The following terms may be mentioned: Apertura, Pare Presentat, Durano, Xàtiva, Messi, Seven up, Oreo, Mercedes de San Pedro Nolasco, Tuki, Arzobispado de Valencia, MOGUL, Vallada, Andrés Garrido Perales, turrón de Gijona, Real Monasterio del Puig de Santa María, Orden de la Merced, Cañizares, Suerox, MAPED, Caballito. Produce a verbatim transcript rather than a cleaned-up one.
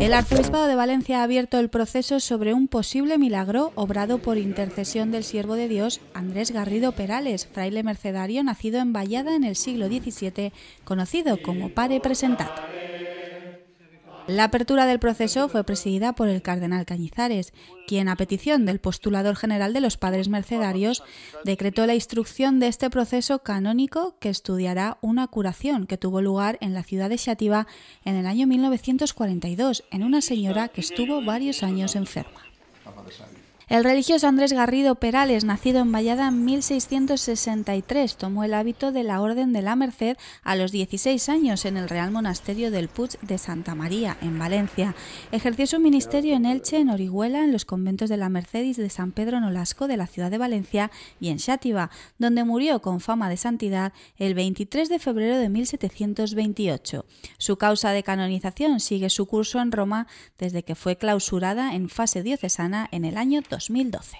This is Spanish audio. El Arzobispado de Valencia ha abierto el proceso sobre un posible milagro obrado por intercesión del siervo de Dios Andrés Garrido Perales, fraile mercedario nacido en Vallada en el siglo diecisiete, conocido como Pare Presentat. La apertura del proceso fue presidida por el cardenal Cañizares, quien, a petición del postulador general de los padres mercedarios, decretó la instrucción de este proceso canónico que estudiará una curación que tuvo lugar en la ciudad de Xàtiva en el año mil novecientos cuarenta y dos, en una señora que estuvo varios años enferma. El religioso Andrés Garrido Perales, nacido en Vallada en mil seiscientos sesenta y tres, tomó el hábito de la Orden de la Merced a los dieciséis años en el Real Monasterio del Puig de Santa María, en Valencia. Ejerció su ministerio en Elche, en Orihuela, en los conventos de la Mercedes de San Pedro Nolasco de la ciudad de Valencia y en Xàtiva, donde murió con fama de santidad el veintitrés de febrero de mil setecientos veintiocho. Su causa de canonización sigue su curso en Roma desde que fue clausurada en fase diocesana en el año dos mil doce.